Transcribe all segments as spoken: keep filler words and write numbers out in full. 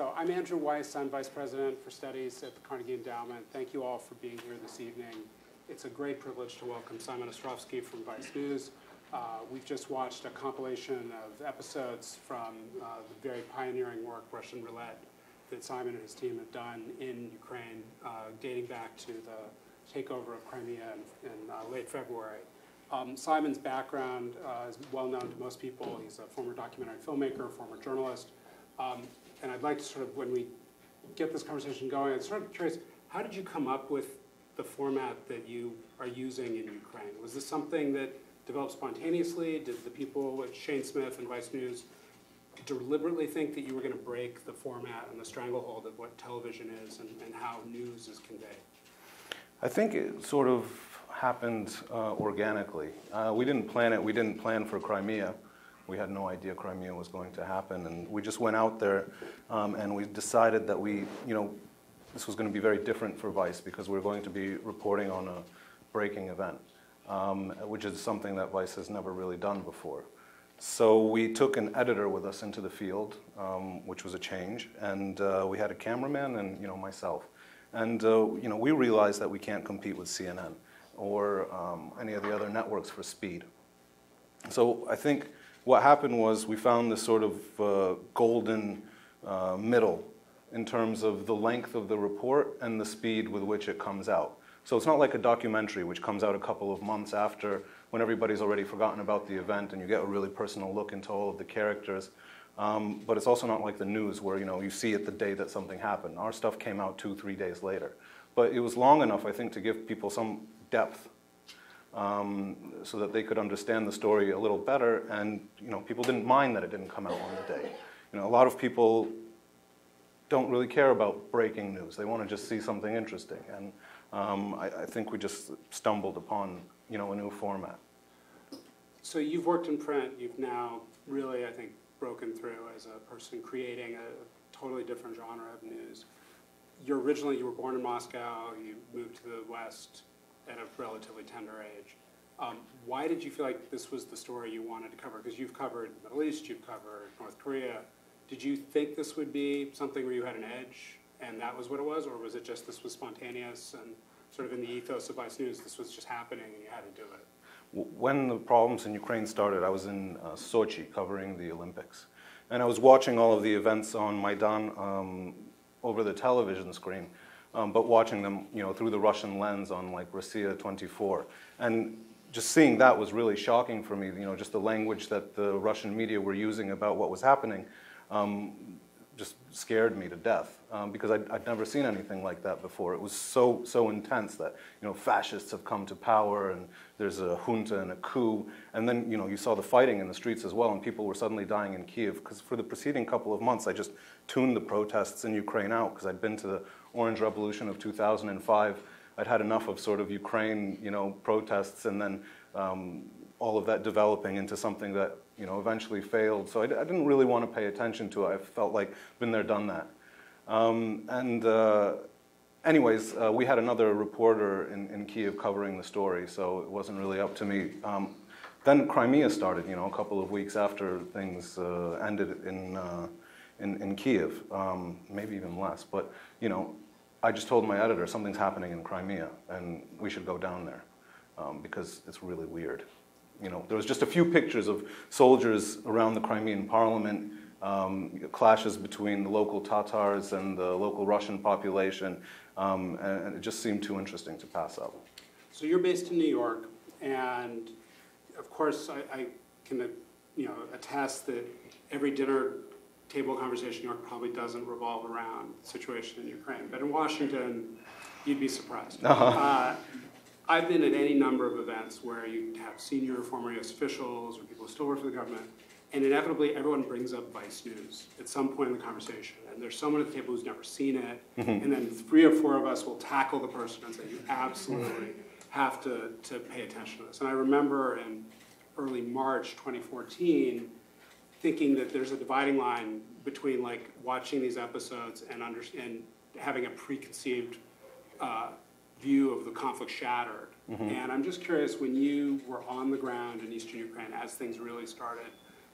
So I'm Andrew Weiss. I'm Vice President for Studies at the Carnegie Endowment. Thank you all for being here this evening. It's a great privilege to welcome Simon Ostrovsky from Vice News. Uh, we've just watched a compilation of episodes from uh, the very pioneering work, Russian Roulette, that Simon and his team have done in Ukraine, uh, dating back to the takeover of Crimea in, in uh, late February. Um, Simon's background uh, is well known to most people. He's a former documentary filmmaker, former journalist. Um, and I'd like to sort of, when we get this conversation going, I'm sort of curious, how did you come up with the format that you are using in Ukraine? Was this something that developed spontaneously? Did the people at Shane Smith and Vice News deliberately think that you were going to break the format and the stranglehold of what television is and, and how news is conveyed? I think it sort of happened uh, organically. Uh, we didn't plan it. We didn't plan for Crimea. We had no idea Crimea was going to happen, and we just went out there um, and we decided that we, you know, this was going to be very different for Vice because we're going to be reporting on a breaking event, um, which is something that Vice has never really done before. So we took an editor with us into the field, um, which was a change, and uh, we had a cameraman and, you know, myself. And, uh, you know, we realized that we can't compete with C N N or um, any of the other networks for speed. So I think what happened was we found this sort of uh, golden uh, middle in terms of the length of the report and the speed with which it comes out. So it's not like a documentary which comes out a couple of months after when everybody's already forgotten about the event and you get a really personal look into all of the characters. Um, but it's also not like the news where, you know, you see it the day that something happened. Our stuff came out two, three days later. But it was long enough, I think, to give people some depth um, so that they could understand the story a little better. And, you know, people didn't mind that it didn't come out on the day. You know, a lot of people don't really care about breaking news. They want to just see something interesting. And um, I, I think we just stumbled upon, you know, a new format. So you've worked in print. You've now really, I think, broken through as a person creating a totally different genre of news. You're originally, you were born in Moscow. You moved to the West at a relatively tender age. Um, why did you feel like this was the story you wanted to cover? Because you've covered the Middle East, you've covered North Korea. Did you think this would be something where you had an edge and that was what it was? Or was it just this was spontaneous and sort of in the ethos of Vice News, this was just happening and you had to do it? When the problems in Ukraine started, I was in uh, Sochi covering the Olympics. And I was watching all of the events on Maidan um, over the television screen, um, but watching them, you know, through the Russian lens on like Russia twenty-four. And just seeing that was really shocking for me, you know, just the language that the Russian media were using about what was happening. Um, just scared me to death um, because I'd, I'd never seen anything like that before. It was so so intense that, you know, fascists have come to power and there's a junta and a coup, and then, you know, you saw the fighting in the streets as well, and people were suddenly dying in Kyiv because for the preceding couple of months I just tuned the protests in Ukraine out because I'd been to the Orange Revolution of two thousand five. I'd had enough of sort of Ukraine, you know, protests and then um, all of that developing into something that, you know, eventually failed. So I, I didn't really want to pay attention to it. I felt like, been there, done that. Um, and uh, anyways, uh, we had another reporter in, in Kyiv covering the story, so it wasn't really up to me. Um, then Crimea started, you know, a couple of weeks after things uh, ended in, uh, in, in Kyiv, um, maybe even less. But, you know, I just told my editor, something's happening in Crimea, and we should go down there um, because it's really weird. You know, there was just a few pictures of soldiers around the Crimean parliament, um, clashes between the local Tatars and the local Russian population, um, and, and it just seemed too interesting to pass up. So you're based in New York, and of course I, I can, you know, attest that every dinner table conversation in New York probably doesn't revolve around the situation in Ukraine, but in Washington you'd be surprised. Uh-huh. uh, I've been at any number of events where you have senior former U S officials or people who still work for the government, and inevitably everyone brings up Vice News at some point in the conversation, and there's someone at the table who's never seen it, mm-hmm. and then three or four of us will tackle the person and say, you absolutely have to, to pay attention to this. And I remember in early March twenty fourteen thinking that there's a dividing line between like watching these episodes and, under, and having a preconceived uh, view of the conflict shattered. Mm-hmm. And I'm just curious, when you were on the ground in eastern Ukraine as things really started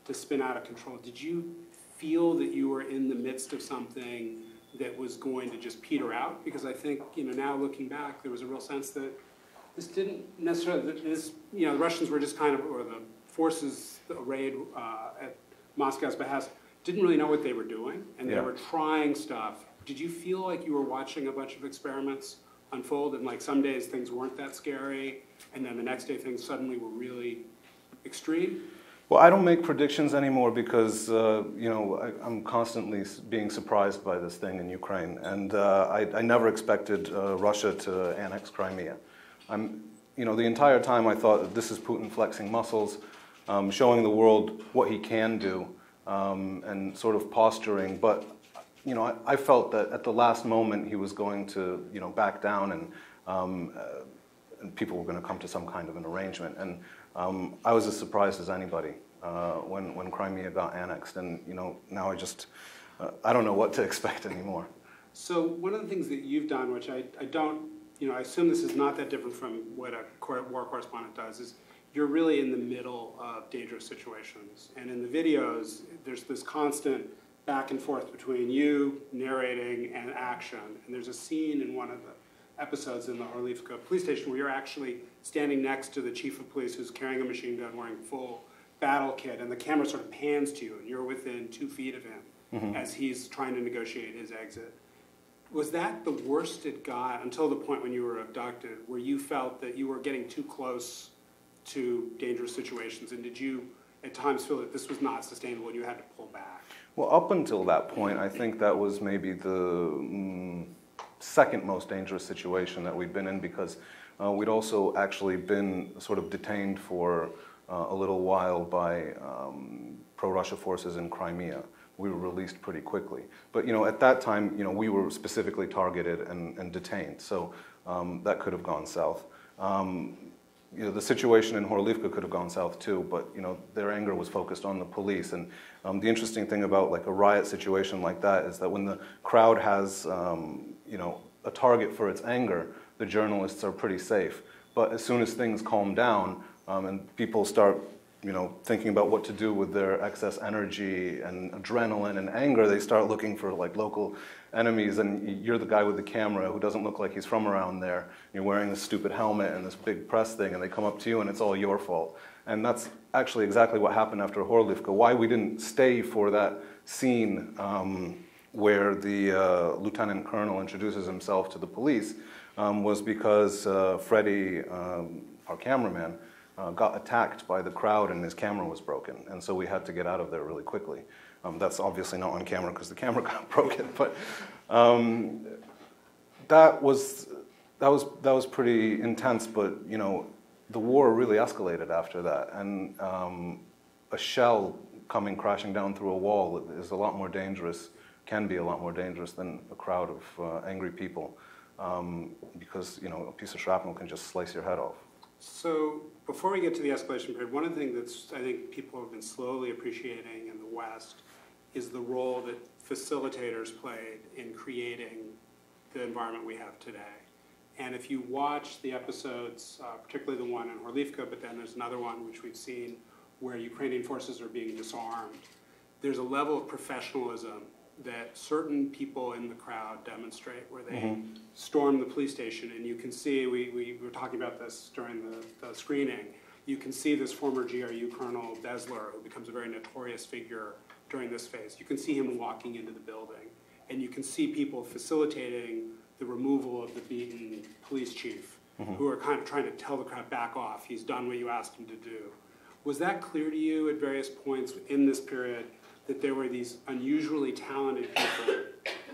to spin out of control, did you feel that you were in the midst of something that was going to just peter out? Because I think, you know, now looking back, there was a real sense that this didn't necessarily, this, you know, the Russians were just kind of, or the forces arrayed uh, at Moscow's behest, didn't really know what they were doing, and yeah. they were trying stuff. Did you feel like you were watching a bunch of experiments unfold, and like some days things weren't that scary, and then the next day things suddenly were really extreme? Well, I don't make predictions anymore because uh, you know I, I'm constantly being surprised by this thing in Ukraine, and uh, I, I never expected uh, Russia to annex Crimea. I'm, you know, the entire time I thought this is Putin flexing muscles, um, showing the world what he can do, um, and sort of posturing. But you know, I, I felt that at the last moment he was going to you know back down, and, um, uh, and people were going to come to some kind of an arrangement. And Um, I was as surprised as anybody uh, when, when Crimea got annexed, and you know, now I just, uh, I don't know what to expect anymore. So one of the things that you've done, which I, I don't, you know, I assume this is not that different from what a war correspondent does, is you're really in the middle of dangerous situations. And in the videos, there's this constant back and forth between you narrating and action. And there's a scene in one of the episodes in the Horlivka police station where you're actually standing next to the chief of police who's carrying a machine gun wearing full battle kit, and the camera sort of pans to you and you're within two feet of him mm-hmm. as he's trying to negotiate his exit. Was that the worst it got until the point when you were abducted, where you felt that you were getting too close to dangerous situations, and did you at times feel that this was not sustainable and you had to pull back? Well, up until that point, I think that was maybe the mm, second most dangerous situation that we'd been in, because uh, we'd also actually been sort of detained for uh, a little while by um, pro-Russia forces in Crimea. We were released pretty quickly. But you know, at that time, you know, we were specifically targeted and, and detained, so um, that could have gone south. Um, you know, the situation in Horlivka could have gone south too, but you know, their anger was focused on the police. And um, the interesting thing about like a riot situation like that is that when the crowd has um, you know, a target for its anger, the journalists are pretty safe. But as soon as things calm down um, and people start, you know, thinking about what to do with their excess energy and adrenaline and anger, they start looking for like local enemies. And you're the guy with the camera who doesn't look like he's from around there. You're wearing this stupid helmet and this big press thing, and they come up to you and it's all your fault. And that's actually exactly what happened after Horlivka. Why we didn't stay for that scene um, where the uh, lieutenant colonel introduces himself to the police um, was because uh, Freddie, um, our cameraman, uh, got attacked by the crowd and his camera was broken. And so we had to get out of there really quickly. Um, that's obviously not on camera because the camera got broken, but um, that was, that was, that was pretty intense. But you know, the war really escalated after that, and um, a shell coming crashing down through a wall is a lot more dangerous can be a lot more dangerous than a crowd of uh, angry people, um, because you know a piece of shrapnel can just slice your head off. So before we get to the escalation period, one of the things that's I think people have been slowly appreciating in the West is the role that facilitators played in creating the environment we have today. And if you watch the episodes, uh, particularly the one in Horlivka, but then there's another one which we've seen where Ukrainian forces are being disarmed, there's a level of professionalism that certain people in the crowd demonstrate, where they mm-hmm. storm the police station. And you can see, we, we were talking about this during the, the screening, you can see this former G R U Colonel Desler, who becomes a very notorious figure during this phase. You can see him walking into the building, and you can see people facilitating the removal of the beaten police chief, mm-hmm. who are kind of trying to tell the crowd, back off, he's done what you asked him to do. Was that clear to you at various points in this period, that there were these unusually talented people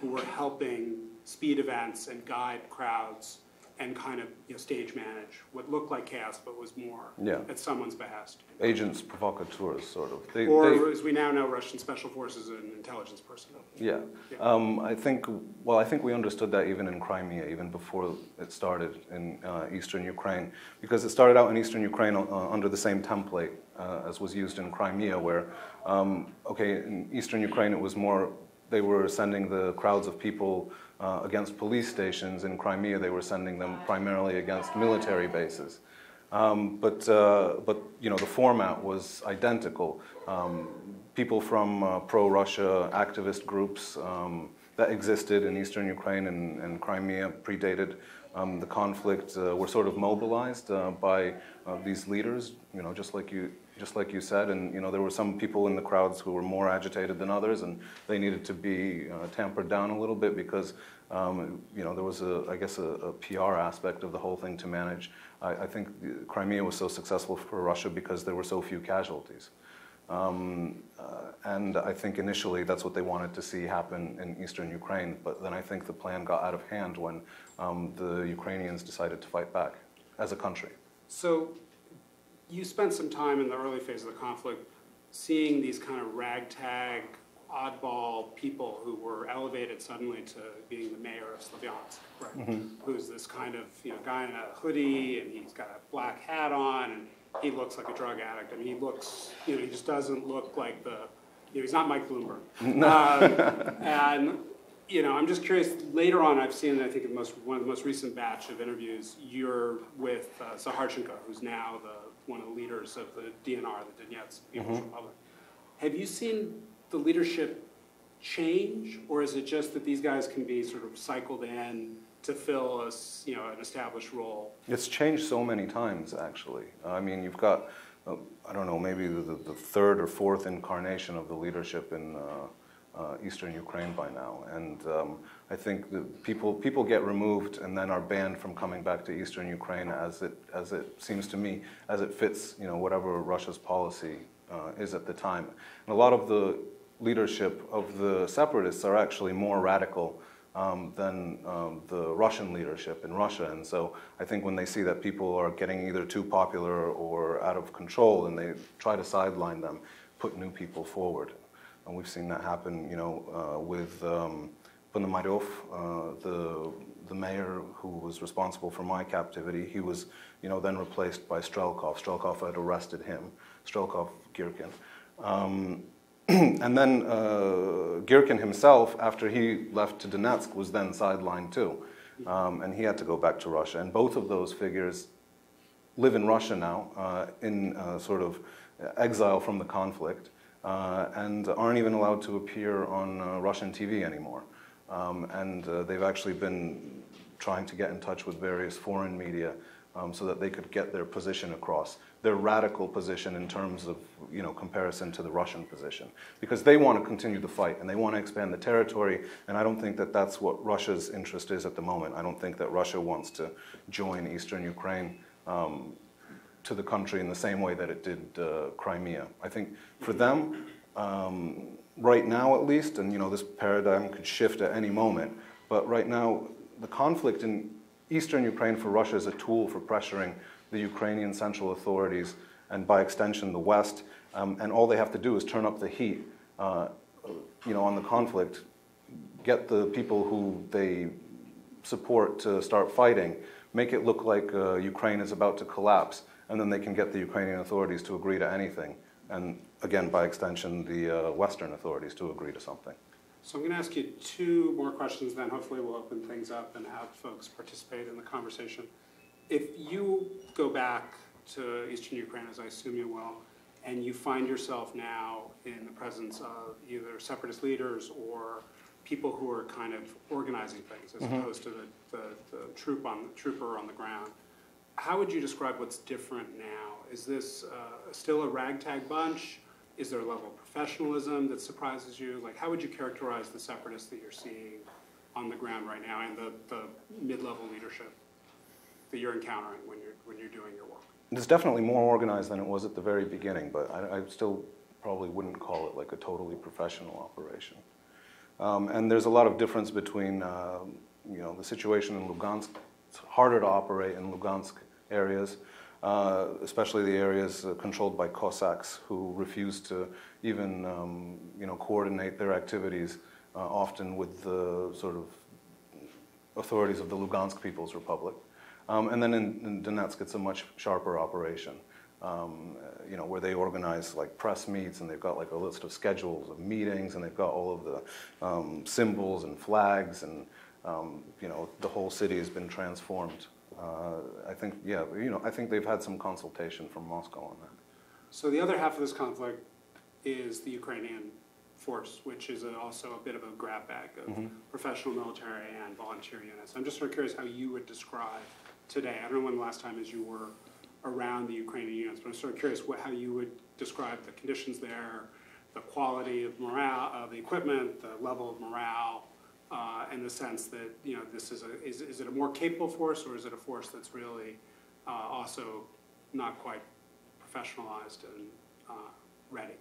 who were helping speed events and guide crowds and kind of you know, stage manage what looked like chaos but was more yeah. at someone's behest? Agents provocateurs, sort of. They, or they, as we now know, Russian special forces and intelligence personnel. Yeah. yeah. Um, I think, well, I think we understood that even in Crimea, even before it started in uh, eastern Ukraine, because it started out in eastern Ukraine uh, under the same template uh, as was used in Crimea, where, um, okay, in eastern Ukraine it was more, they were sending the crowds of people Uh, against police stations. In Crimea, they were sending them primarily against military bases. Um, but, uh, but you know, the format was identical. Um, people from uh, pro-Russia activist groups um, that existed in eastern Ukraine and, and Crimea predated um, the conflict uh, were sort of mobilized uh, by uh, these leaders, you know, just like you, just like you said. And you know, there were some people in the crowds who were more agitated than others, and they needed to be uh, tampered down a little bit because um, you know, there was a, I guess, a, a P R aspect of the whole thing to manage. I think Crimea was so successful for Russia because there were so few casualties. Um, uh, and I think initially that's what they wanted to see happen in eastern Ukraine, but then I think the plan got out of hand when um, the Ukrainians decided to fight back as a country. So you spent some time in the early phase of the conflict seeing these kind of ragtag, oddball people who were elevated suddenly to being the mayor of Slavyansk, right? Mm-hmm. Who's this kind of, you know, guy in a hoodie, and he's got a black hat on, and he looks like a drug addict. I mean, he looks, you know, he just doesn't look like the, you know, he's not Mike Bloomberg. No. Um, and, you know, I'm just curious, later on I've seen, I think, the most, one of the most recent batch of interviews, you're with uh, Zaharchenko, who's now the, one of the leaders of the D N R, the Donetsk People's mm-hmm. Republic. Have you seen the leadership change, or is it just that these guys can be sort of cycled in to fill a, you know, an established role? It's changed so many times, actually. I mean, you've got, uh, I don't know, maybe the, the third or fourth incarnation of the leadership in uh, uh, eastern Ukraine by now. And um, I think the people, people get removed and then are banned from coming back to eastern Ukraine as it, as it seems to me, as it fits, you know, whatever Russia's policy uh, is at the time. And a lot of the leadership of the separatists are actually more radical um, than um, the Russian leadership in Russia. And so I think when they see that people are getting either too popular or out of control, and they try to sideline them, put new people forward. And we've seen that happen, you know, uh, with um, Ponomaryov, uh, the, the mayor who was responsible for my captivity. He was, you know, then replaced by Strelkov. Strelkov had arrested him, Strelkov Girkin. Um, And then uh, Girkin himself, after he left to Donetsk, was then sidelined too. Um, and he had to go back to Russia. And both of those figures live in Russia now, uh, in uh, sort of exile from the conflict, uh, and aren't even allowed to appear on uh, Russian T V anymore. Um, and uh, they've actually been trying to get in touch with various foreign media um, so that they could get their position across. Their radical position in terms of, you know, comparison to the Russian position, because they want to continue the fight and they want to expand the territory, and I don't think that that's what Russia's interest is at the moment. I don't think that Russia wants to join eastern Ukraine um, to the country in the same way that it did uh, Crimea. I think for them, um, right now at least, and you know, this paradigm could shift at any moment, but right now the conflict in eastern Ukraine for Russia is a tool for pressuring the Ukrainian central authorities, and by extension the West, um, and all they have to do is turn up the heat uh, you know, on the conflict, get the people who they support to start fighting, make it look like uh, Ukraine is about to collapse, and then they can get the Ukrainian authorities to agree to anything, and again, by extension, the uh, Western authorities to agree to something. So I'm going to ask you two more questions, then hopefully we'll open things up and have folks participate in the conversation. If you go back to eastern Ukraine, as I assume you will, and you find yourself now in the presence of either separatist leaders or people who are kind of organizing things, as mm-hmm. opposed to the, the, the troop on the trooper on the ground, how would you describe what's different now? Is this uh, still a ragtag bunch? Is there a level of professionalism that surprises you? Like, how would you characterize the separatists that you're seeing on the ground right now, and the, the mid-level leadership that you're encountering when you're, when you're doing your work? It's definitely more organized than it was at the very beginning, but I, I still probably wouldn't call it like a totally professional operation. Um, and there's a lot of difference between, uh, you know, the situation in Lugansk. It's harder to operate in Lugansk areas, uh, especially the areas controlled by Cossacks, who refuse to even, um, you know, coordinate their activities, uh, often with the sort of authorities of the Lugansk People's Republic. Um, and then in, in Donetsk, it's a much sharper operation, um, you know, where they organize like press meets, and they've got like a list of schedules of meetings, and they've got all of the um, symbols and flags, and um, you know, the whole city has been transformed uh, uh, I think, yeah, you know, I think they've had some consultation from Moscow on that. So the other half of this conflict is the Ukrainian force, which is a, also a bit of a grab bag of mm-hmm. professional military and volunteer units. I'm just sort of curious how you would describe today. I don't know when the last time is you were around the Ukrainian units, but I'm sort of curious what, how you would describe the conditions there, the quality of morale, of the equipment, the level of morale, uh, and the sense that, you know, this is a, is, is it a more capable force, or is it a force that's really uh, also not quite professionalized and uh, ready?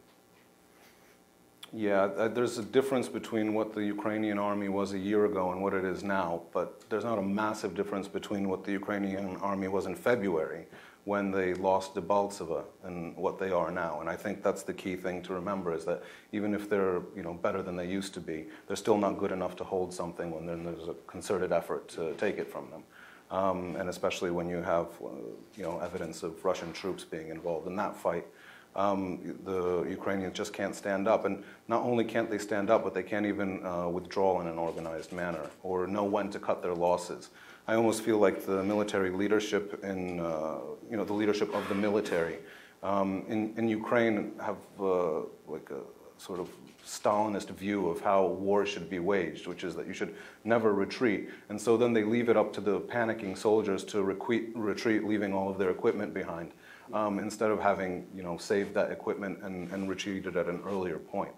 Yeah, uh, there's a difference between what the Ukrainian army was a year ago and what it is now, but there's not a massive difference between what the Ukrainian army was in February when they lost Debaltseve and what they are now. And I think that's the key thing to remember, is that even if they're, you know, better than they used to be, they're still not good enough to hold something when there's a concerted effort to take it from them. Um, and especially when you have, uh, you know, evidence of Russian troops being involved in that fight. Um, the Ukrainians just can't stand up, and not only can't they stand up, but they can't even uh, withdraw in an organized manner or know when to cut their losses. I almost feel like the military leadership in, uh, you know, the leadership of the military um, in, in Ukraine have uh, like a sort of Stalinist view of how war should be waged, which is that you should never retreat. And so then they leave it up to the panicking soldiers to retreat, leaving all of their equipment behind. Um, instead of having, you know, saved that equipment and, and retreated at an earlier point.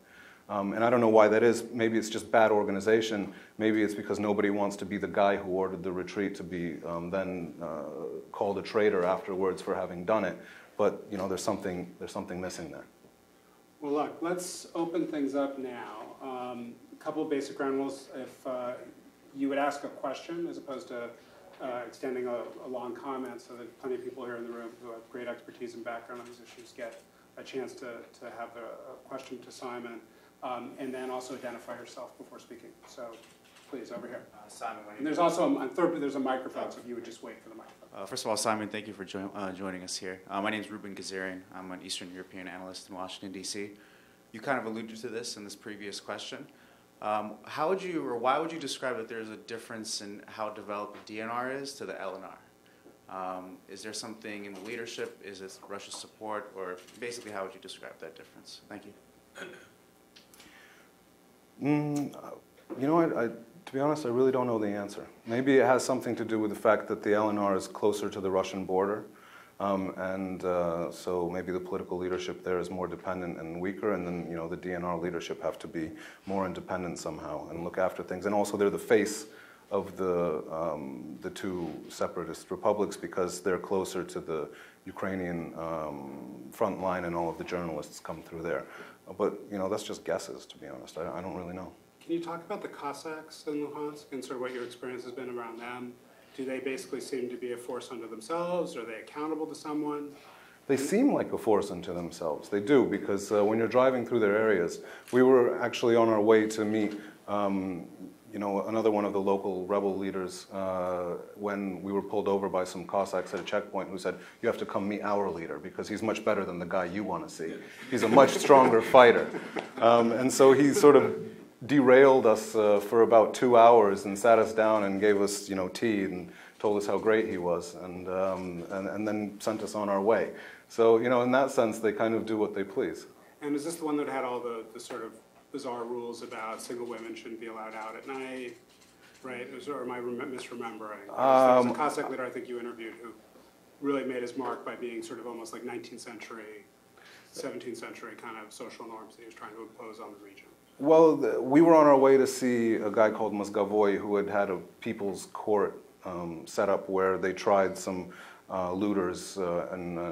Um, and I don't know why that is. Maybe it's just bad organization. Maybe it's because nobody wants to be the guy who ordered the retreat to be um, then uh, called a traitor afterwards for having done it. But, you know, there's something, there's something missing there. Well, look, let's open things up now. Um, a couple of basic ground rules. If uh, you would ask a question as opposed to Uh, extending a, a long comment, so that plenty of people here in the room who have great expertise and background on these issues get a chance to, to have a, a question to Simon, um, and then also identify yourself before speaking. So please, over here. Uh, Simon, and there's also a, a third, there's a microphone, so if you would just wait for the microphone. Uh, first of all, Simon, thank you for jo uh, joining us here. Uh, my name is Ruben Gazarian. I'm an Eastern European analyst in Washington, D C You kind of alluded to this in this previous question. Um, how would you, or why would you describe that there's a difference in how developed the D N R is to the L N R? Um, is there something in the leadership? Is it Russia's support? Or basically, how would you describe that difference? Thank you. Mm, you know what, I, to be honest, I really don't know the answer. Maybe it has something to do with the fact that the L N R is closer to the Russian border. Um, and uh, so maybe the political leadership there is more dependent and weaker, and then, you know, the D N R leadership have to be more independent somehow and look after things. And also they're the face of the, um, the two separatist republics, because they're closer to the Ukrainian um, front line, and all of the journalists come through there. But, you know, that's just guesses, to be honest. I, I don't really know. Can you talk about the Cossacks in Luhansk and sort of what your experience has been around them? Do they basically seem to be a force unto themselves? Are they accountable to someone? They seem like a force unto themselves. They do, because uh, when you're driving through their areas, we were actually on our way to meet um, you know, another one of the local rebel leaders uh, when we were pulled over by some Cossacks at a checkpoint who said, you have to come meet our leader because he's much better than the guy you want to see. He's a much stronger fighter. Um, and so he sort of derailed us uh, for about two hours and sat us down and gave us, you know, tea and told us how great he was, and um, and, and then sent us on our way. So, you know, in that sense, they kind of do what they please. And is this the one that had all the, the sort of bizarre rules about single women shouldn't be allowed out at night, right? Or am I misremembering? Um, There's a Cossack leader I think you interviewed who really made his mark by being sort of almost like nineteenth century, seventeenth century kind of social norms that he was trying to impose on the region. Well, the, we were on our way to see a guy called Mozgovoy who had had a people's court um, set up where they tried some uh, looters uh, and uh,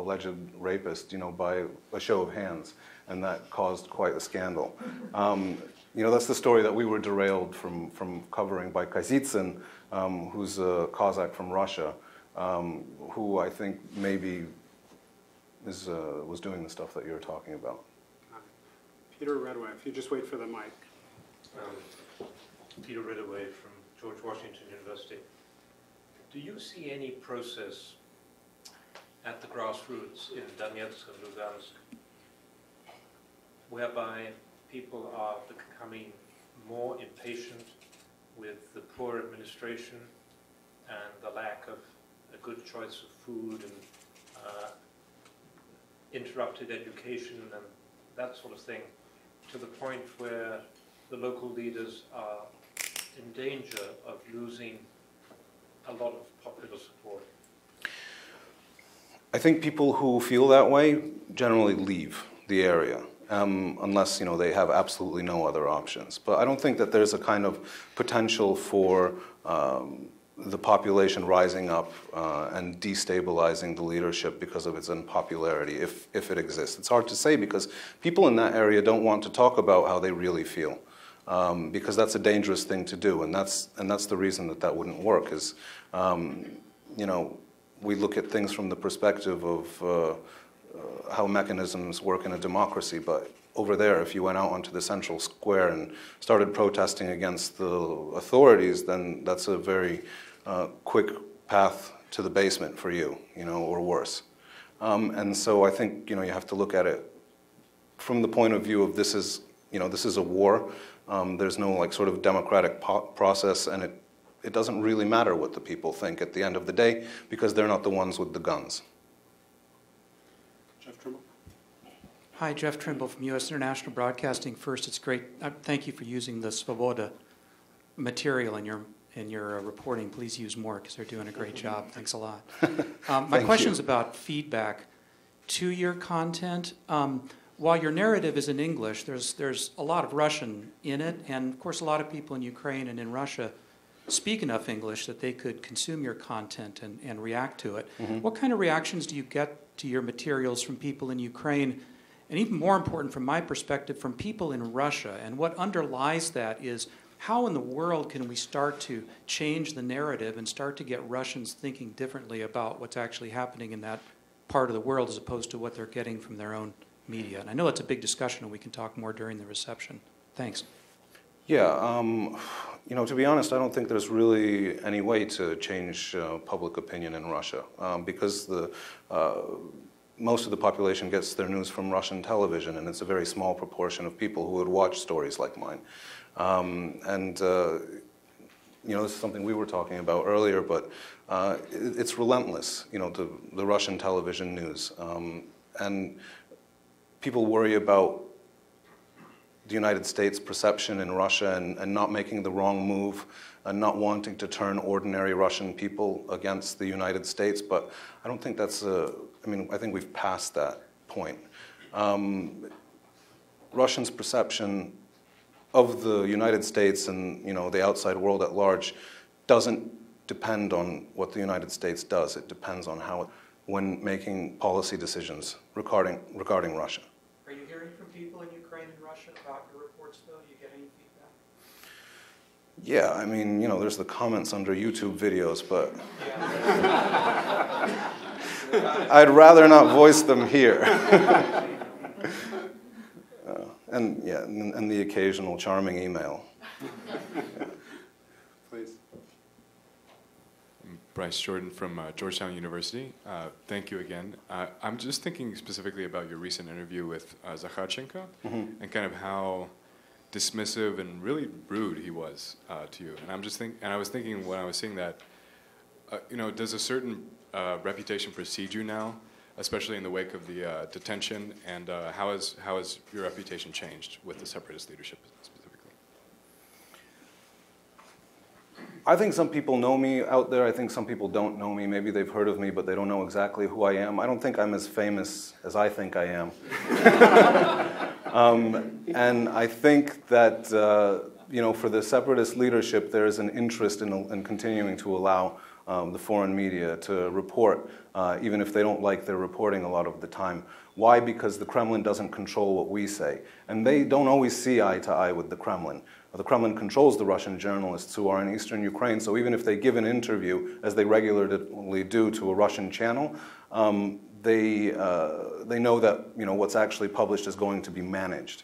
alleged rapists, you know, by a show of hands, and that caused quite a scandal. Um, you know, that's the story that we were derailed from, from covering by Kazitsyn, um, who's a Cossack from Russia, um, who I think maybe is, uh, was doing the stuff that you were talking about. Peter Reddaway, if you just wait for the mic. Um, Peter Reddaway from George Washington University. Do you see any process at the grassroots in Donetsk and Lugansk whereby people are becoming more impatient with the poor administration and the lack of a good choice of food and uh, interrupted education and that sort of thing, to the point where the local leaders are in danger of losing a lot of popular support? I think people who feel that way generally leave the area, um, unless you know they have absolutely no other options. But I don't think that there's a kind of potential for um, the population rising up uh, and destabilizing the leadership because of its unpopularity, if, if it exists. It's hard to say because people in that area don't want to talk about how they really feel, um, because that's a dangerous thing to do, and that's, and that's the reason that that wouldn't work is, um, you know, we look at things from the perspective of uh, uh, how mechanisms work in a democracy, but over there, if you went out onto the central square and started protesting against the authorities, then that's a very uh, quick path to the basement for you, you know, or worse. Um, and so I think you know you have to look at it from the point of view of this is you know this is a war. Um, there's no like sort of democratic process, and it it doesn't really matter what the people think at the end of the day because they're not the ones with the guns. Jeff Trimble. Hi, Jeff Trimble from U S International Broadcasting. First, it's great. Uh, thank you for using the Svoboda material in your in your uh, reporting. Please use more because they're doing a great job. Thanks a lot. Um, my question is about feedback to your content. Um, while your narrative is in English, there's there's a lot of Russian in it, and of course, a lot of people in Ukraine and in Russia speak enough English that they could consume your content and and react to it. Mm-hmm. What kind of reactions do you get to your materials from people in Ukraine? And even more important from my perspective, from people in Russia, and what underlies that is how in the world can we start to change the narrative and start to get Russians thinking differently about what's actually happening in that part of the world as opposed to what they're getting from their own media? And I know that's a big discussion, and we can talk more during the reception. Thanks. Yeah, um, you know, to be honest, I don't think there's really any way to change uh, public opinion in Russia um, because the uh, most of the population gets their news from Russian television, and it's a very small proportion of people who would watch stories like mine. Um, and, uh, you know, this is something we were talking about earlier, but uh, it, it's relentless, you know, the, the Russian television news. Um, and people worry about the United States perception in Russia and, and not making the wrong move and not wanting to turn ordinary Russian people against the United States, but I don't think that's a I mean, I think we've passed that point. Um, Russians' perception of the United States and you know the outside world at large doesn't depend on what the United States does. It depends on how, when making policy decisions regarding regarding Russia. Are you hearing from people in Ukraine and Russia about your reports, though? Do you get any feedback? Yeah, I mean, you know, there's the comments under YouTube videos, but. Yeah. I'd rather not voice them here. uh, and yeah, and, and the occasional charming email. Yeah. Please. Bryce Jordan from uh, Georgetown University. Uh, thank you again. Uh, I'm just thinking specifically about your recent interview with uh, Zaharchenko mm-hmm. and kind of how dismissive and really rude he was uh, to you. And I'm just think and I was thinking when I was seeing that, uh, you know, does a certain Uh, reputation precedes you now, especially in the wake of the uh, detention, and uh, how has how has your reputation changed with the separatist leadership specifically? I think some people know me out there. I think some people don't know me. Maybe they've heard of me, but they don't know exactly who I am. I don't think I'm as famous as I think I am. um, and I think that uh, you know, for the separatist leadership, there is an interest in, in continuing to allow Um, the foreign media to report, uh, even if they don't like their reporting a lot of the time. Why? Because the Kremlin doesn't control what we say. And they don't always see eye to eye with the Kremlin. The Kremlin controls the Russian journalists who are in eastern Ukraine, so even if they give an interview, as they regularly do, to a Russian channel, um, they, uh, they know that you know, what's actually published is going to be managed.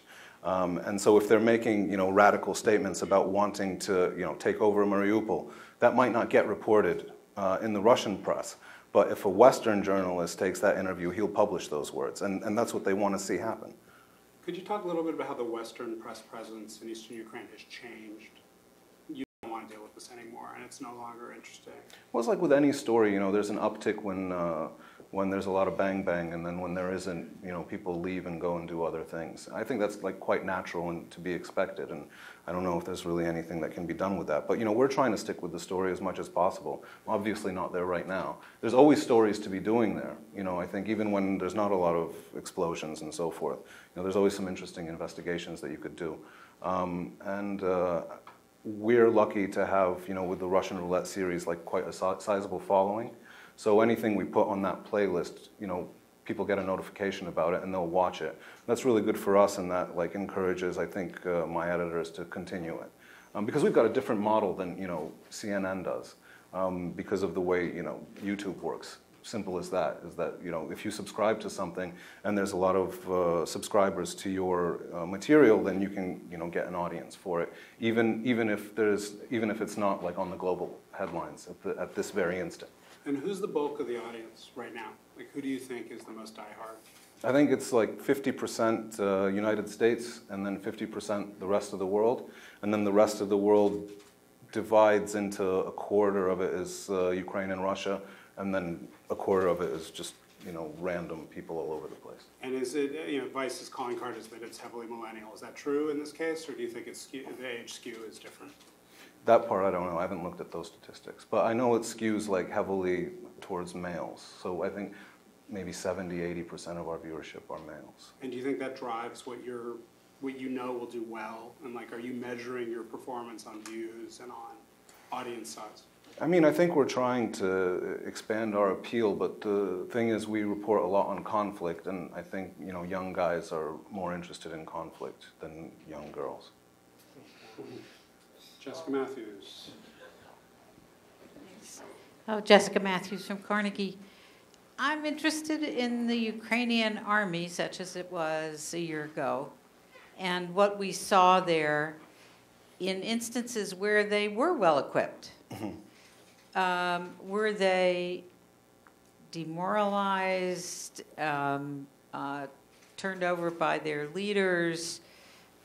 Um, and so if they're making you know, radical statements about wanting to you know, take over Mariupol, that might not get reported uh, in the Russian press. But if a Western journalist takes that interview, he'll publish those words. And, and that's what they want to see happen. Could you talk a little bit about how the Western press presence in eastern Ukraine has changed? You don't want want to deal with this anymore, and it's no longer interesting. Well, it's like with any story, you know, there's an uptick when uh, when there's a lot of bang bang, and then when there isn't, you know, people leave and go and do other things. I think that's like quite natural and to be expected, and I don't know if there's really anything that can be done with that. But, you know, we're trying to stick with the story as much as possible. Obviously not there right now. There's always stories to be doing there. You know, I think even when there's not a lot of explosions and so forth, you know, there's always some interesting investigations that you could do. Um, and uh, we're lucky to have, you know, with the Russian Roulette series, like quite a si sizable following. So anything we put on that playlist, you know, people get a notification about it and they'll watch it. That's really good for us, and that like encourages, I think, uh, my editors to continue it. Um, because we've got a different model than, you know, C N N does, um, because of the way, you know, YouTube works. Simple as that, is that, you know, if you subscribe to something and there's a lot of uh, subscribers to your uh, material, then you can, you know, get an audience for it, even even if there's even if it's not like on the global headlines at, the, at this very instant. And who's the bulk of the audience right now? Like, who do you think is the most diehard? I think it's like fifty percent uh, United States, and then fifty percent the rest of the world, and then the rest of the world divides into a quarter of it is uh, Ukraine and Russia. And then a quarter of it is just, you know, random people all over the place. And is it, you know, Vice's calling card is that it's heavily millennial. Is that true in this case, or do you think it's skew, the age skew is different? That part I don't know. I haven't looked at those statistics. But I know it skews like heavily towards males. So I think maybe seventy, eighty percent of our viewership are males. And do you think that drives what you're, what you know will do well? And like, are you measuring your performance on views and on audience size? I mean, I think we're trying to expand our appeal, but the thing is we report a lot on conflict, and I think, you know, young guys are more interested in conflict than young girls. Jessica Matthews. Oh, Jessica Matthews from Carnegie. I'm interested in the Ukrainian army, such as it was a year ago, and what we saw there in instances where they were well equipped. Um, were they demoralized, um, uh, turned over by their leaders?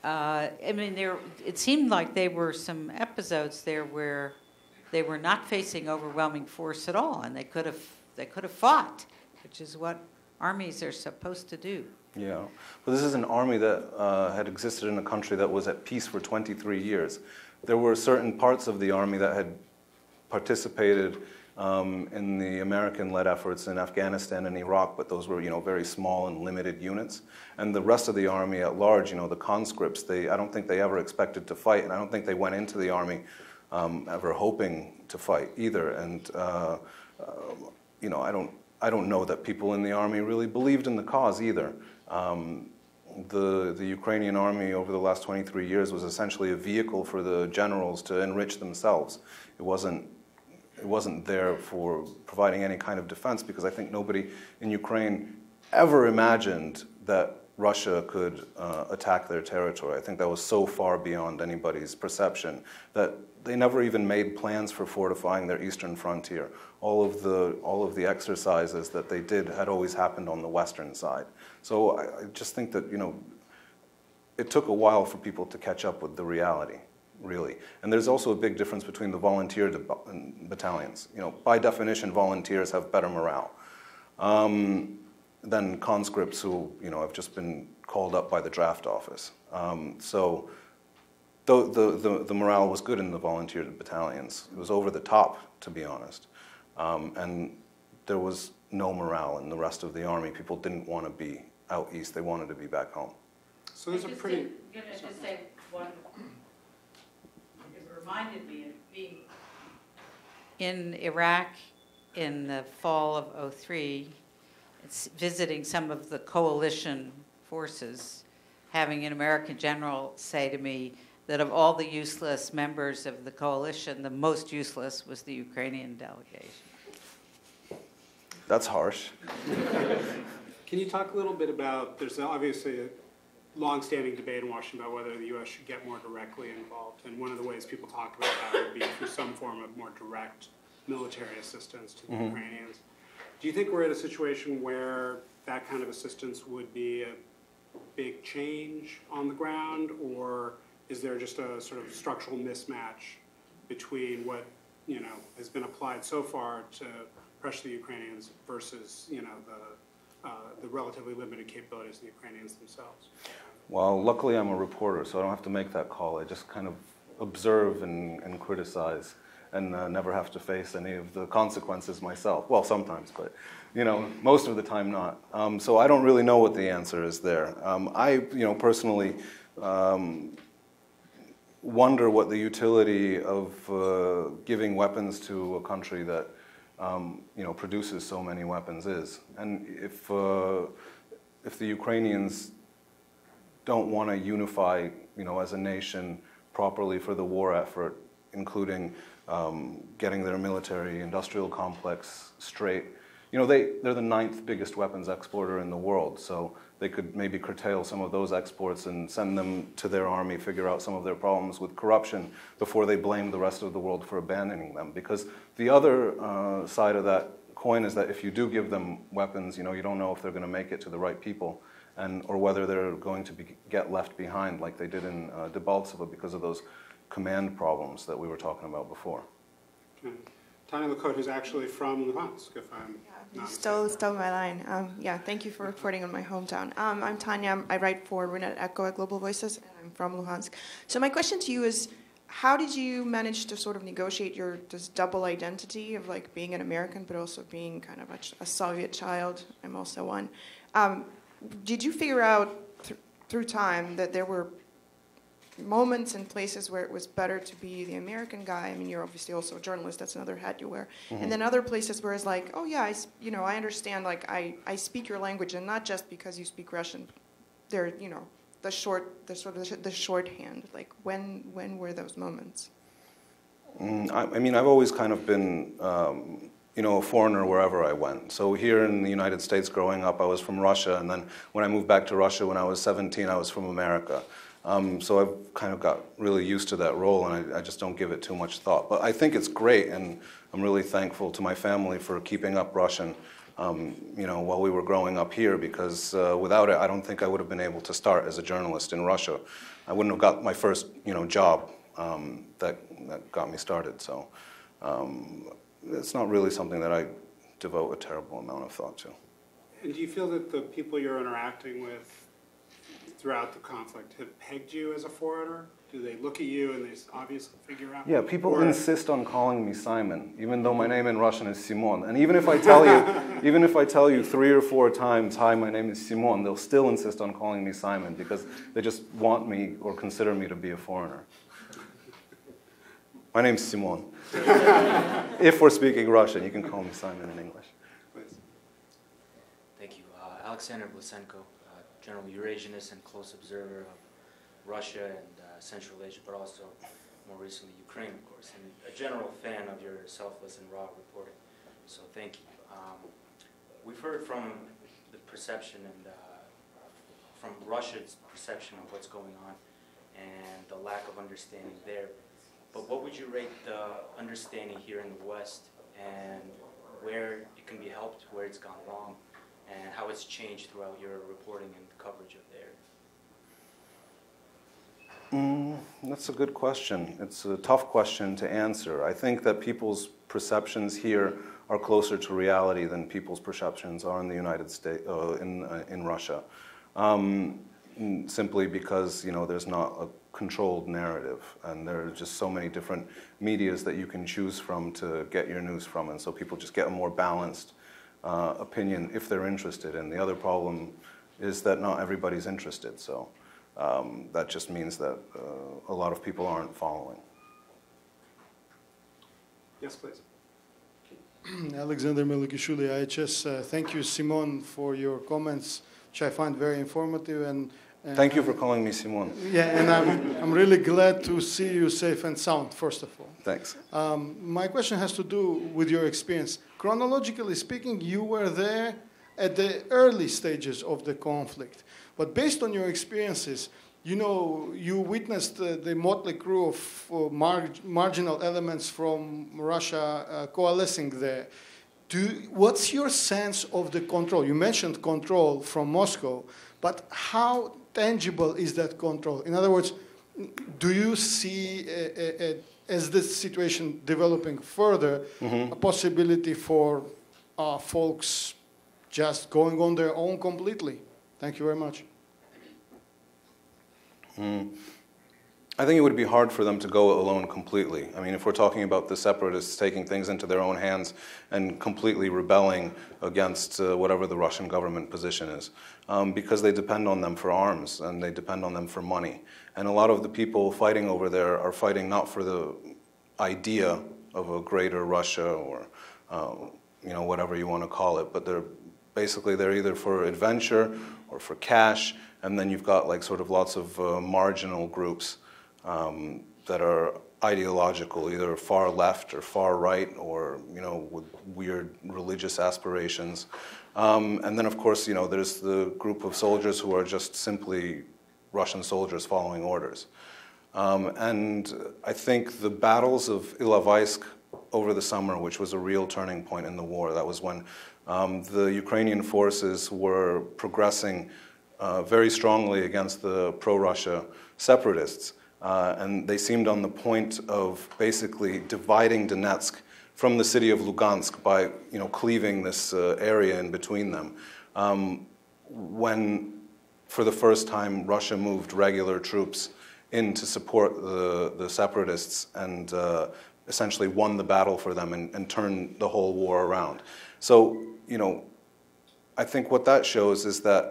Uh, I mean, there, it seemed like there were some episodes there where they were not facing overwhelming force at all, and they could have they could have fought, which is what armies are supposed to do. Yeah, well, this is an army that uh, had existed in a country that was at peace for twenty-three years. There were certain parts of the army that had participated um, in the American-led efforts in Afghanistan and Iraq, but those were, you know, very small and limited units. And the rest of the army at large, you know, the conscripts, they, I don't think they ever expected to fight, and I don't think they went into the army um, ever hoping to fight either. And uh, uh, you know, I don't, I don't know that people in the army really believed in the cause either. Um, The, the Ukrainian army over the last twenty-three years was essentially a vehicle for the generals to enrich themselves. It wasn't, it wasn't there for providing any kind of defense, because I think nobody in Ukraine ever imagined that Russia could uh, attack their territory. I think that was so far beyond anybody's perception that they never even made plans for fortifying their eastern frontier. All of the, all of the exercises that they did had always happened on the western side. So I, I just think that, you know, it took a while for people to catch up with the reality, really. And there's also a big difference between the volunteer battalions. You know, by definition, volunteers have better morale um, than conscripts who, you know, have just been called up by the draft office. Um, so the, the, the morale was good in the volunteer battalions. It was over the top, to be honest. Um, and there was no morale in the rest of the army. People didn't want to be out east. They wanted to be back home. So there's a pretty... Can I just say one? It reminded me of being in Iraq in the fall of oh three, it's visiting some of the coalition forces, having an American general say to me that of all the useless members of the coalition, the most useless was the Ukrainian delegation. That's harsh. Can you talk a little bit about, there's obviously a long-standing debate in Washington about whether the U S should get more directly involved, and one of the ways people talk about that would be through some form of more direct military assistance to the mm-hmm. Ukrainians. Do you think we're at a situation where that kind of assistance would be a big change on the ground, or is there just a sort of structural mismatch between what, you know, has been applied so far to pressure the Ukrainians versus, you know, the, uh, the relatively limited capabilities of the Ukrainians themselves? Well, luckily I'm a reporter, so I don't have to make that call. I just kind of observe and, and criticize and uh, never have to face any of the consequences myself. Well, sometimes, but, you know, most of the time not. Um, so I don't really know what the answer is there. Um, I, you know, personally um, wonder what the utility of uh, giving weapons to a country that, um, you know, produces so many weapons is. And if, uh, if the Ukrainians don't want to unify, you know, as a nation properly for the war effort, including um, getting their military-industrial complex straight. You know, they, they're the ninth biggest weapons exporter in the world, so they could maybe curtail some of those exports and send them to their army, figure out some of their problems with corruption before they blame the rest of the world for abandoning them. Because the other uh, side of that coin is that if you do give them weapons, you know, you don't know if they're going to make it to the right people. And, or whether they're going to be, get left behind like they did in uh, Debaltseve because of those command problems that we were talking about before. Okay. Tanya Lakot, who's actually from Luhansk, if I'm yeah, not stole, stole my line. Um, yeah, thank you for reporting on my hometown. Um, I'm Tanya. I write for Runet Echo at Global Voices, and I'm from Luhansk. So my question to you is, how did you manage to sort of negotiate your this double identity of like being an American, but also being kind of a, a Soviet child? I'm also one. Um, Did you figure out th through time that there were moments and places where it was better to be the American guy? I mean, you're obviously also a journalist. That's another hat you wear. Mm-hmm. And then other places where it's like, oh, yeah, I, you know, I understand, like, I, I speak your language, and not just because you speak Russian. They're, you know, the short, the sort of the, sh the shorthand. Like, when, when were those moments? Mm, I, I mean, I've always kind of been... Um, you know, a foreigner wherever I went. So here in the United States growing up, I was from Russia. And then when I moved back to Russia when I was seventeen, I was from America. Um, so I've kind of got really used to that role, and I, I just don't give it too much thought. But I think it's great, and I'm really thankful to my family for keeping up Russian, um, you know, while we were growing up here, because uh, without it, I don't think I would have been able to start as a journalist in Russia. I wouldn't have got my first, you know, job um, that, that got me started. So. Um, It's not really something that I devote a terrible amount of thought to. And do you feel that the people you're interacting with throughout the conflict have pegged you as a foreigner? Do they look at you and they obviously figure out? Yeah, people foreigner? insist on calling me Simon, even though my name in Russian is Simon. And even if I tell you, even if I tell you three or four times, hi, my name is Simon, they'll still insist on calling me Simon because they just want me or consider me to be a foreigner. My name's Simon. If we're speaking Russian, you can call me Simon in English. Please. Thank you. Uh, Alexander Blasenko, uh, general Eurasianist and close observer of Russia and uh, Central Asia, but also more recently Ukraine, of course, and a general fan of your selfless and raw reporting. So thank you. Um, we've heard from the perception and uh, from Russia's perception of what's going on and the lack of understanding there. But what would you rate the understanding here in the West and where it can be helped, where it's gone wrong, and how it's changed throughout your reporting and coverage of there? Mm, that's a good question. It's a tough question to answer. I think that people's perceptions here are closer to reality than people's perceptions are in the United States, uh, in, uh, in Russia, um, simply because, you know, there's not a controlled narrative, and there are just so many different medias that you can choose from to get your news from, and so people just get a more balanced uh, opinion if they're interested. And the other problem is that not everybody's interested, so um, that just means that uh, a lot of people aren't following. Yes, please. Alexander Melukishvili, I H S. Uh, thank you, Simon, for your comments, which I find very informative. and. Thank you for calling me Simon. Yeah, and I'm, I'm really glad to see you safe and sound, first of all. Thanks. Um, my question has to do with your experience. Chronologically speaking, you were there at the early stages of the conflict. But based on your experiences, you know, you witnessed uh, the motley crew of uh, mar marginal elements from Russia uh, coalescing there. Do, what's your sense of the control? You mentioned control from Moscow, but how tangible is that control? In other words, do you see a, a, a as this situation developing further, mm-hmm. a possibility for uh, folks just going on their own completely? Thank you very much. Mm. I think it would be hard for them to go alone completely. I mean, if we're talking about the separatists taking things into their own hands and completely rebelling against uh, whatever the Russian government position is, um, because they depend on them for arms and they depend on them for money. And a lot of the people fighting over there are fighting not for the idea of a greater Russia or uh, you know, whatever you want to call it, but they're basically they're either for adventure or for cash, and then you've got like sort of lots of uh, marginal groups Um, that are ideological, either far left or far right, or you know, with weird religious aspirations. Um, and then, of course, you know, there's the group of soldiers who are just simply Russian soldiers following orders. Um, and I think the battles of Ilovaisk over the summer, which was a real turning point in the war, that was when um, the Ukrainian forces were progressing uh, very strongly against the pro-Russia separatists. Uh, and they seemed on the point of basically dividing Donetsk from the city of Luhansk by, you know, cleaving this uh, area in between them. Um, when, for the first time, Russia moved regular troops in to support the, the separatists and uh, essentially won the battle for them and, and turned the whole war around. So, you know, I think what that shows is that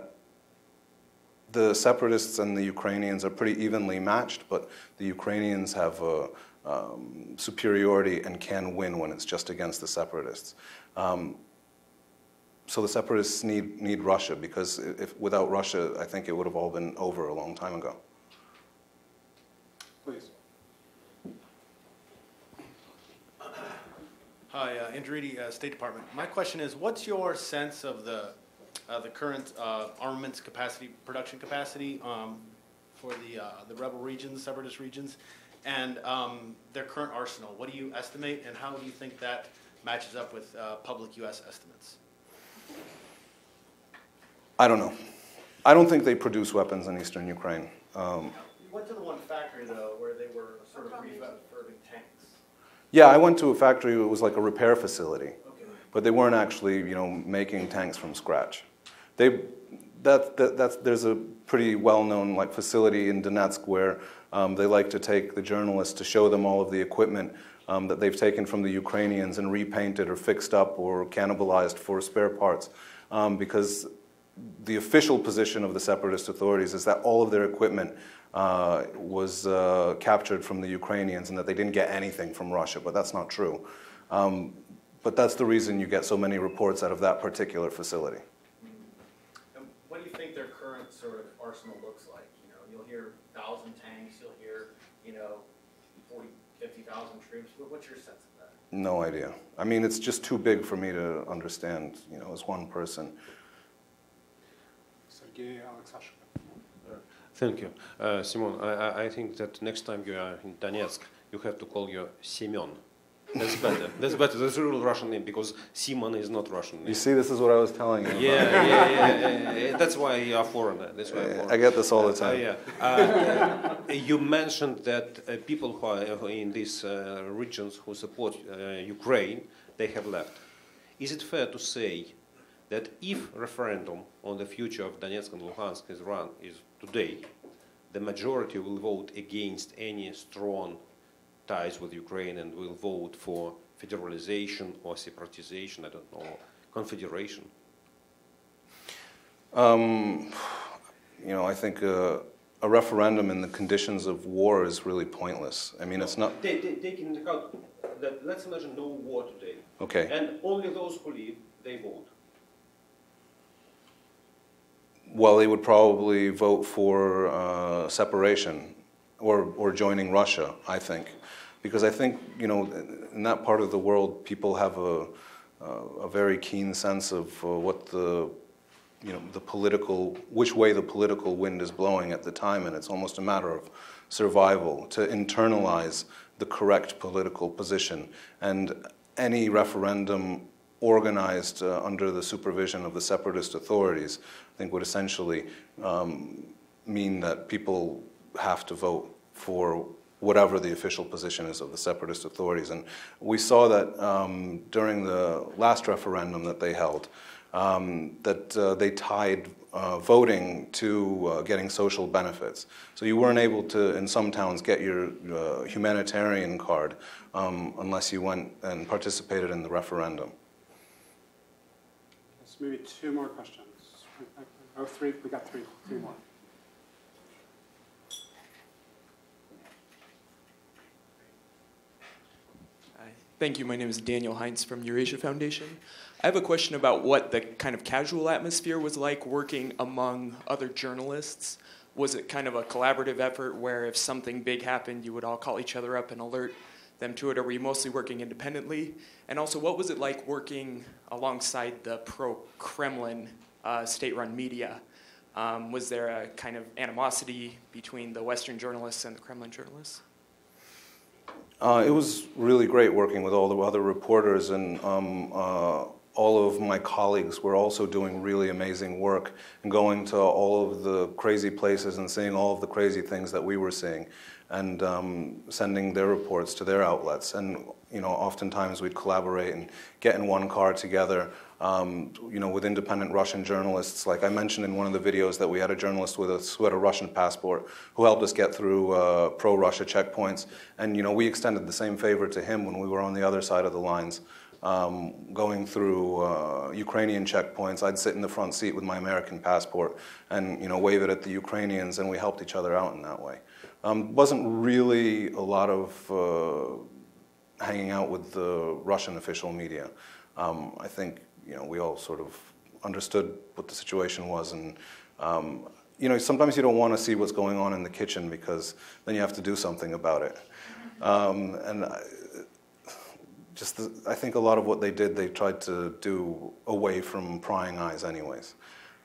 the separatists and the Ukrainians are pretty evenly matched, but the Ukrainians have a um, superiority and can win when it's just against the separatists. Um, so the separatists need, need Russia, because if, without Russia, I think it would have all been over a long time ago. Please. Hi, uh, Andretti, uh, State Department. My question is, what's your sense of the Uh, the current uh, armaments capacity, production capacity um, for the uh, the rebel regions, separatist regions, and um, their current arsenal? What do you estimate, and how do you think that matches up with uh, public U S estimates? I don't know. I don't think they produce weapons in eastern Ukraine. Um, you went to the one factory, though, where they were sort of refurbishing tanks. Yeah, I went to a factory. It was like a repair facility. Okay. But they weren't actually, you know, making tanks from scratch. They, that, that, that's, there's a pretty well-known like facility in Donetsk where um, they like to take the journalists to show them all of the equipment um, that they've taken from the Ukrainians and repainted or fixed up or cannibalized for spare parts, um, because the official position of the separatist authorities is that all of their equipment uh, was uh, captured from the Ukrainians and that they didn't get anything from Russia, but that's not true. Um, but that's the reason you get so many reports out of that particular facility. Sort of arsenal looks like. You know, you'll hear one thousand tanks, you'll hear, you know, forty, fifty thousand troops. What's your sense of that? No idea. I mean, it's just too big for me to understand, you know, as one person. Sergei Alexashenko. Thank you. Uh, Simon, I, I think that next time you are in Donetsk, you have to call your Semyon. That's better. That's better. That's a real Russian name, because Simon is not Russian name. You see, this is what I was telling you. Yeah, yeah, yeah, yeah, yeah. That's why you are foreigner. That's why foreigner. I get this all the time. Uh, yeah. Uh, uh, you mentioned that uh, people who are in these uh, regions who support uh, Ukraine, they have left. Is it fair to say that if referendum on the future of Donetsk and Luhansk is run is today, the majority will vote against any strong ties with Ukraine and will vote for federalization or separatization, I don't know, confederation? Um, you know, I think uh, a referendum in the conditions of war is really pointless. I mean, it's not... Take, take, take into account that, let's imagine no war today. Okay. And only those who leave, they vote. Well, they would probably vote for uh, separation. Or, or joining Russia, I think, because I think, you know, in that part of the world, people have a, uh, a very keen sense of uh, what the, you know, the political, which way the political wind is blowing at the time, and it's almost a matter of survival to internalize the correct political position. And any referendum organized uh, under the supervision of the separatist authorities, I think, would essentially um, mean that people have to vote for whatever the official position is of the separatist authorities. And we saw that um, during the last referendum that they held, um, that uh, they tied uh, voting to uh, getting social benefits. So you weren't able to, in some towns, get your uh, humanitarian card um, unless you went and participated in the referendum. Yes, maybe two more questions. Oh, three, we got three, three more. Thank you. My name is Daniel Heinz from Eurasia Foundation. I have a question about what the kind of casual atmosphere was like working among other journalists. Was it kind of a collaborative effort where if something big happened, you would all call each other up and alert them to it? Or were you mostly working independently? And also, what was it like working alongside the pro-Kremlin uh, state-run media? Um, was there a kind of animosity between the Western journalists and the Kremlin journalists? Uh, it was really great working with all the other reporters, and um, uh, all of my colleagues were also doing really amazing work and going to all of the crazy places and seeing all of the crazy things that we were seeing, and um, sending their reports to their outlets. And you know, oftentimes we'd collaborate and get in one car together. Um, you know, with independent Russian journalists. Like I mentioned in one of the videos that we had a journalist with us who had a Russian passport who helped us get through uh, pro-Russia checkpoints. And, you know, we extended the same favor to him when we were on the other side of the lines. Um, going through uh, Ukrainian checkpoints, I'd sit in the front seat with my American passport and, you know, wave it at the Ukrainians, and we helped each other out in that way. Um, wasn't really a lot of uh, hanging out with the Russian official media. Um, I think You know, we all sort of understood what the situation was, and um, you know, sometimes you don't want to see what's going on in the kitchen because then you have to do something about it. Um, and I, just, the, I think a lot of what they did, they tried to do away from prying eyes, anyways.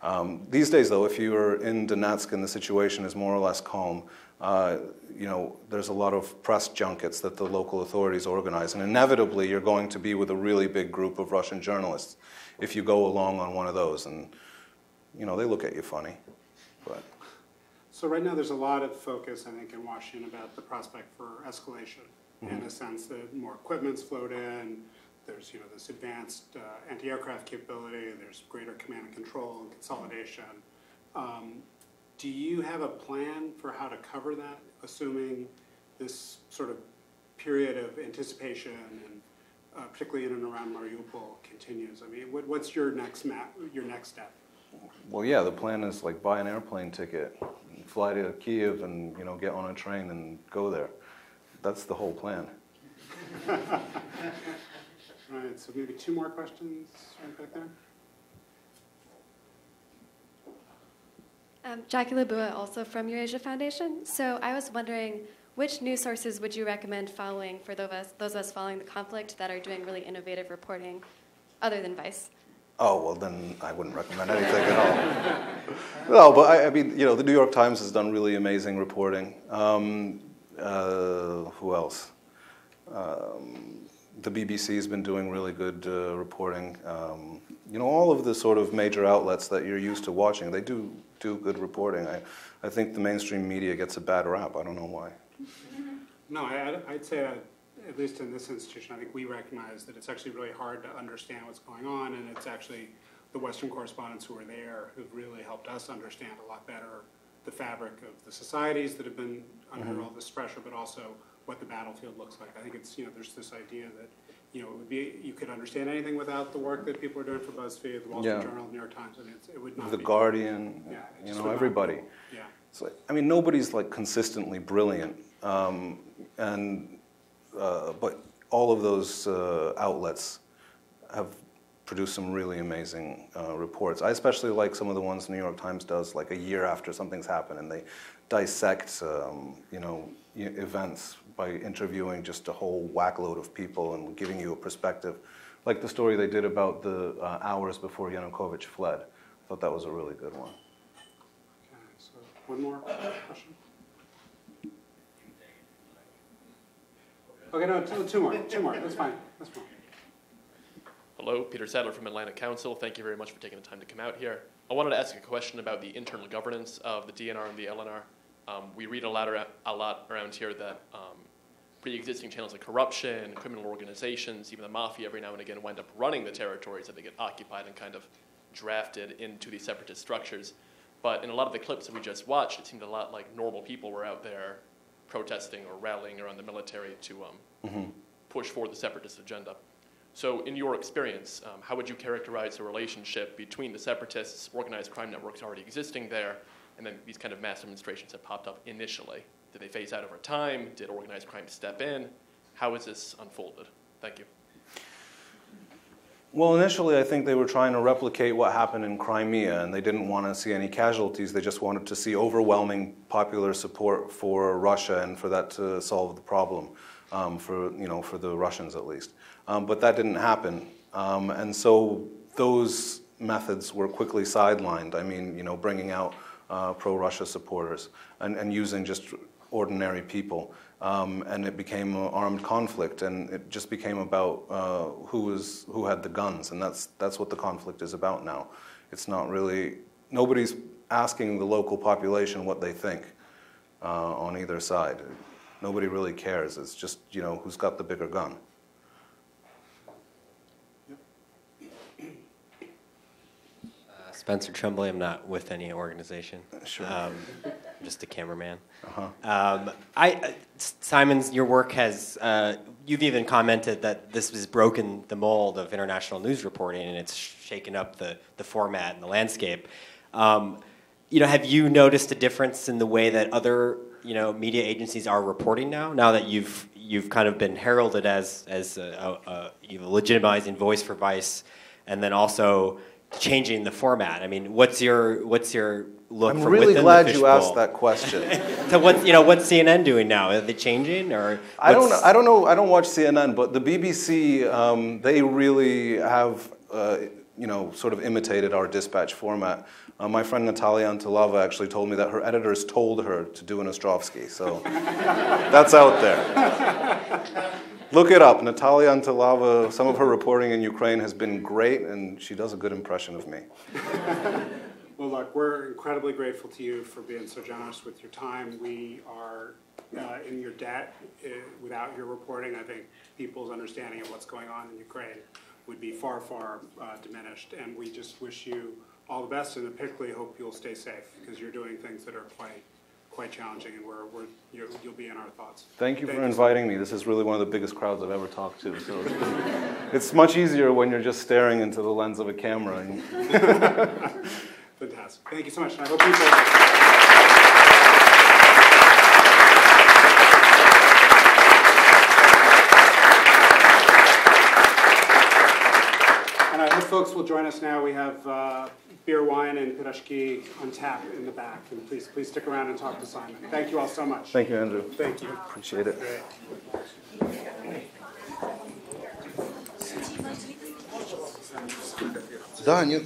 Um, these days, though, if you are in Donetsk and the situation is more or less calm, uh, you know, there's a lot of press junkets that the local authorities organize, and inevitably you're going to be with a really big group of Russian journalists if you go along on one of those, and you know, they look at you funny. But so right now there's a lot of focus, I think, in Washington about the prospect for escalation, mm-hmm. in the sense that more equipment's flowed in, there's you know this advanced uh, anti-aircraft capability, there's greater command and control and consolidation. Um, Do you have a plan for how to cover that, assuming this sort of period of anticipation, and uh, particularly in and around Mariupol, continues? I mean, what, what's your next map, your next step? Well, yeah, the plan is like buy an airplane ticket, and fly to Kyiv, and you know get on a train and go there. That's the whole plan. All right. So maybe two more questions right back there. Um, Jackie Labua, also from Eurasia Foundation. So I was wondering, which news sources would you recommend following for those of us, those of us following the conflict that are doing really innovative reporting, other than Vice? Oh, well, then I wouldn't recommend anything at all. No, but I, I mean, you know, the New York Times has done really amazing reporting. Um, uh, who else? Um, the B B C has been doing really good uh, reporting. Um, you know, all of the sort of major outlets that you're used to watching, they do. do good reporting. I, I think the mainstream media gets a bad rap. I don't know why. No, I, I'd say, uh, at least in this institution, I think we recognize that it's actually really hard to understand what's going on, and it's actually the Western correspondents who are there who've really helped us understand a lot better the fabric of the societies that have been under mm-hmm. all this pressure, but also what the battlefield looks like. I think it's, you know, there's this idea that, you know, it would be, you could understand anything without the work that people are doing for BuzzFeed, the Wall Street yeah. Journal, New York Times. I mean, it's, it would not the be. The Guardian, yeah, you know, everybody. Yeah. So, I mean, nobody's like consistently brilliant, um, and uh, but all of those uh, outlets have produced some really amazing uh, reports. I especially like some of the ones the New York Times does, like a year after something's happened, and they dissect, um, you know, events by interviewing just a whole whackload of people and giving you a perspective, like the story they did about the uh, hours before Yanukovych fled. I thought that was a really good one. Okay, so one more question. Okay, no, two, two more, two more. That's fine. That's fine. Hello, Peter Sadler from Atlantic Council. Thank you very much for taking the time to come out here. I wanted to ask a question about the internal governance of the D N R and the L N R. Um, we read a lot, a lot around here that um, pre-existing channels of corruption, criminal organizations, even the mafia every now and again wind up running the territories that they get occupied and kind of drafted into these separatist structures. But in a lot of the clips that we just watched, it seemed a lot like normal people were out there protesting or rallying around the military to um, mm-hmm. push forward the separatist agenda. So in your experience, um, how would you characterize the relationship between the separatists, organized crime networks already existing there, and then these kind of mass demonstrations that popped up initially? Did they phase out over time? Did organized crime step in? How has this unfolded? Thank you. Well, initially, I think they were trying to replicate what happened in Crimea, and they didn't want to see any casualties. They just wanted to see overwhelming popular support for Russia and for that to solve the problem, um, for, you know, for the Russians at least. Um, but that didn't happen, um, and so those methods were quickly sidelined. I mean, you know, bringing out uh, pro-Russia supporters and, and using just ordinary people. Um, and it became an armed conflict, and it just became about uh, who was who had the guns, and that's that's what the conflict is about now. It's not really, nobody's asking the local population what they think uh, on either side. Nobody really cares. It's just, you know, who's got the bigger gun. Uh, Spencer Tremblay. I'm not with any organization. Sure. Um, just a cameraman. Uh-huh. um, I, uh, Simon's, your work has, uh, you've even commented that this has broken the mold of international news reporting, and it's shaken up the, the format and the landscape. Um, you know, have you noticed a difference in the way that other, you know, media agencies are reporting now, now that you've, you've kind of been heralded as, as a, a, a, you've legitimizing voice for Vice, and then also changing the format? I mean, what's your, what's your, Look I'm really glad you asked that question. So what, you know, what's C N N doing now? Are they changing, or I don't know. I don't know. I don't watch C N N, but the B B C, um, they really have, uh, you know, sort of imitated our dispatch format. Uh, my friend Natalia Antalava actually told me that her editors told her to do an Ostrovsky. So that's out there. Look it up. Natalia Antalava. Some of her reporting in Ukraine has been great, and she does a good impression of me. Well, look, we're incredibly grateful to you for being so generous with your time. We are uh, in your debt. Uh, without your reporting, I think people's understanding of what's going on in Ukraine would be far, far uh, diminished. And we just wish you all the best, and particularly hope you'll stay safe, because you're doing things that are quite, quite challenging, and we're, we're, you're, you'll be in our thoughts. Thank you Thank for you. inviting me. This is really one of the biggest crowds I've ever talked to. So it's much easier when you're just staring into the lens of a camera. And fantastic. Thank you so much. I hope people and I hope folks will join us now. We have uh, beer, wine, and pirashki on tap in the back. And please, please stick around and talk to Simon. Thank you all so much. Thank you, Andrew. Thank you. Appreciate it. Да, нет.